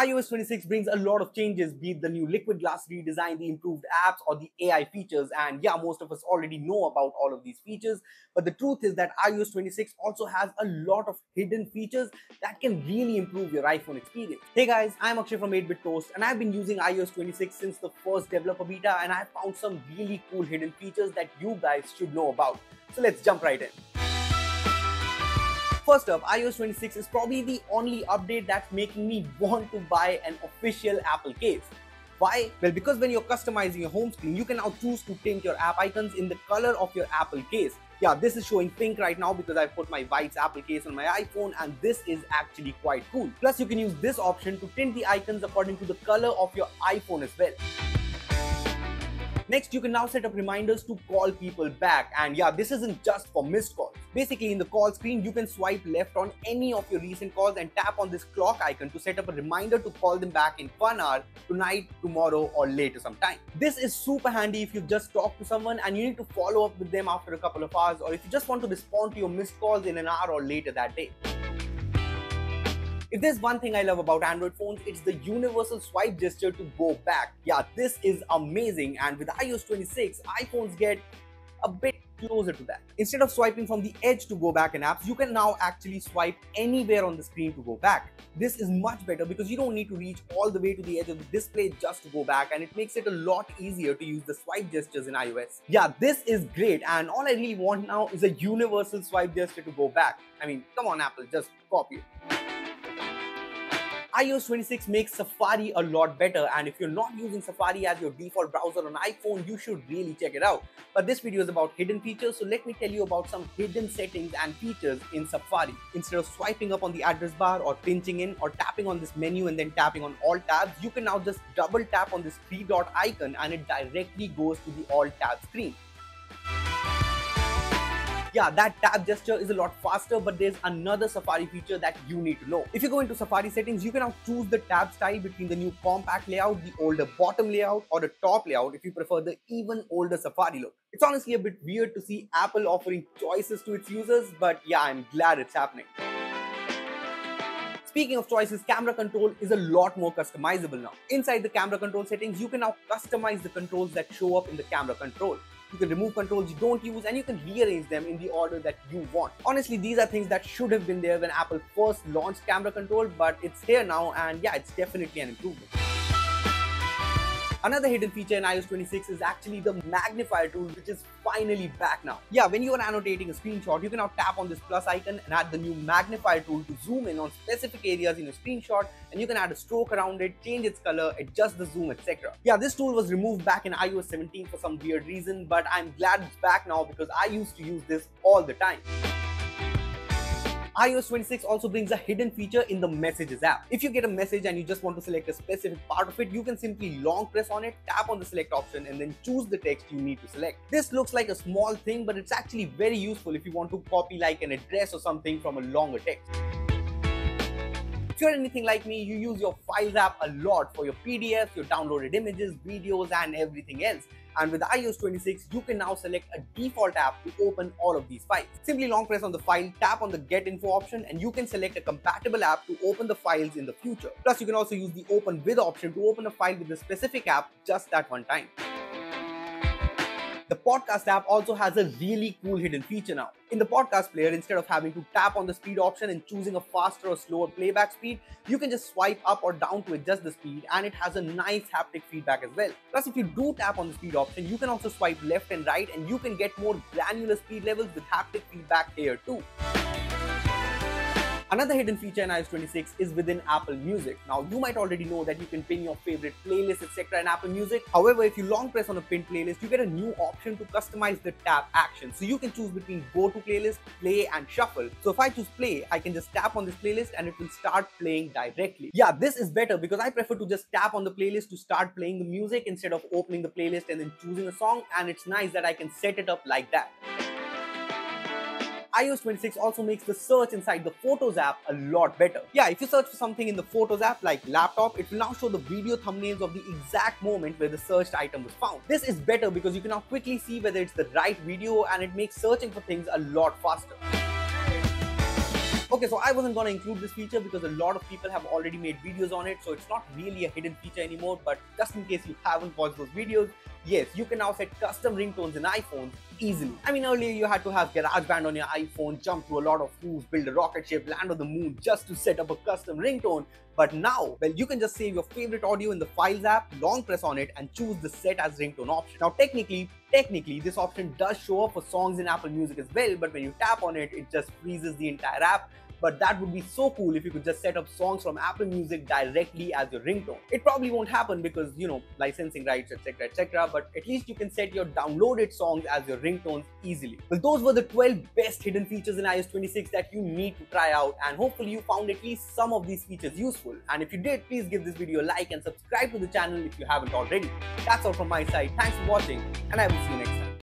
iOS 26 brings a lot of changes, be it the new liquid glass redesign, the improved apps, or the AI features. And yeah, most of us already know about all of these features. But the truth is that iOS 26 also has a lot of hidden features that can really improve your iPhone experience. Hey guys, I'm Akshay from 8BitToast, and I've been using iOS 26 since the first developer beta, and I found some really cool hidden features that you guys should know about. So let's jump right in. First up, iOS 26 is probably the only update that's making me want to buy an official Apple case. Why? Well, because when you're customizing your home screen, you can now choose to tint your app icons in the color of your Apple case. Yeah, this is showing pink right now because I put my White's Apple case on my iPhone, and this is actually quite cool. Plus, you can use this option to tint the icons according to the color of your iPhone as well. Next, you can now set up reminders to call people back, and yeah, this isn't just for missed calls. Basically, in the call screen, you can swipe left on any of your recent calls and tap on this clock icon to set up a reminder to call them back in 1 hour, tonight, tomorrow, or later sometime. This is super handy if you've just talked to someone and you need to follow up with them after a couple of hours, or if you just want to respond to your missed calls in an hour or later that day. If there's one thing I love about Android phones, it's the universal swipe gesture to go back. Yeah, this is amazing, and with iOS 26, iPhones get a bit closer to that. Instead of swiping from the edge to go back in apps, you can now actually swipe anywhere on the screen to go back. This is much better because you don't need to reach all the way to the edge of the display just to go back, and it makes it a lot easier to use the swipe gestures in iOS. Yeah, this is great, and all I really want now is a universal swipe gesture to go back. I mean, come on Apple, just copy it. iOS 26 makes Safari a lot better, and if you're not using Safari as your default browser on iPhone, you should really check it out. But this video is about hidden features, so let me tell you about some hidden settings and features in Safari. Instead of swiping up on the address bar or pinching in or tapping on this menu and then tapping on all tabs, you can now just double tap on this three-dot icon and it directly goes to the all tab screen. Yeah, that tab gesture is a lot faster, but there's another Safari feature that you need to know. If you go into Safari settings, you can now choose the tab style between the new compact layout, the older bottom layout, or the top layout if you prefer the even older Safari look. It's honestly a bit weird to see Apple offering choices to its users, but yeah, I'm glad it's happening. Speaking of choices, camera control is a lot more customizable now. Inside the camera control settings, you can now customize the controls that show up in the camera control. You can remove controls you don't use, and you can rearrange them in the order that you want. Honestly, these are things that should have been there when Apple first launched camera control, but it's here now, and yeah, it's definitely an improvement. Another hidden feature in iOS 26 is actually the magnifier tool, which is finally back now. Yeah, when you are annotating a screenshot, you can now tap on this plus icon and add the new magnifier tool to zoom in on specific areas in your screenshot, and you can add a stroke around it, change its color, adjust the zoom, etc. Yeah, this tool was removed back in iOS 17 for some weird reason, but I'm glad it's back now because I used to use this all the time. iOS 26 also brings a hidden feature in the Messages app. If you get a message and you just want to select a specific part of it, you can simply long press on it, tap on the select option, and then choose the text you need to select. This looks like a small thing, but it's actually very useful if you want to copy like an address or something from a longer text. If you're anything like me, you use your Files app a lot for your PDFs, your downloaded images, videos, and everything else. And with iOS 26, you can now select a default app to open all of these files. Simply long press on the file, tap on the Get Info option, and you can select a compatible app to open the files in the future. Plus, you can also use the Open With option to open a file with a specific app just that one time. The Podcast app also has a really cool hidden feature now. In the podcast player, instead of having to tap on the speed option and choosing a faster or slower playback speed, you can just swipe up or down to adjust the speed, and it has a nice haptic feedback as well. Plus, if you do tap on the speed option, you can also swipe left and right, and you can get more granular speed levels with haptic feedback here too. Another hidden feature in iOS 26 is within Apple Music. Now, you might already know that you can pin your favorite playlists, etc. in Apple Music. However, if you long press on a pinned playlist, you get a new option to customize the tap action. So you can choose between Go to Playlist, Play, and Shuffle. So if I choose Play, I can just tap on this playlist and it will start playing directly. Yeah, this is better because I prefer to just tap on the playlist to start playing the music instead of opening the playlist and then choosing a song. And it's nice that I can set it up like that. iOS 26 also makes the search inside the Photos app a lot better. Yeah, if you search for something in the Photos app like laptop, it will now show the video thumbnails of the exact moment where the searched item was found. This is better because you can now quickly see whether it's the right video, and it makes searching for things a lot faster. Okay, so I wasn't gonna include this feature because a lot of people have already made videos on it, so it's not really a hidden feature anymore. But just in case you haven't watched those videos, yes, you can now set custom ringtones in iPhones easily. I mean, earlier you had to have GarageBand on your iPhone, jump through a lot of hoops, build a rocket ship, land on the moon just to set up a custom ringtone. But now, well, you can just save your favorite audio in the Files app, long press on it, and choose the Set as Ringtone option. Now, technically, this option does show up for songs in Apple Music as well, but when you tap on it, it just freezes the entire app. But that would be so cool if you could just set up songs from Apple Music directly as your ringtone. It probably won't happen because, you know, licensing rights, etc, etc, but at least you can set your downloaded songs as your ringtones easily. Well, those were the 12 best hidden features in iOS 26 that you need to try out, and hopefully you found at least some of these features useful. And if you did, please give this video a like and subscribe to the channel if you haven't already. That's all from my side. Thanks for watching, and I will see you next time.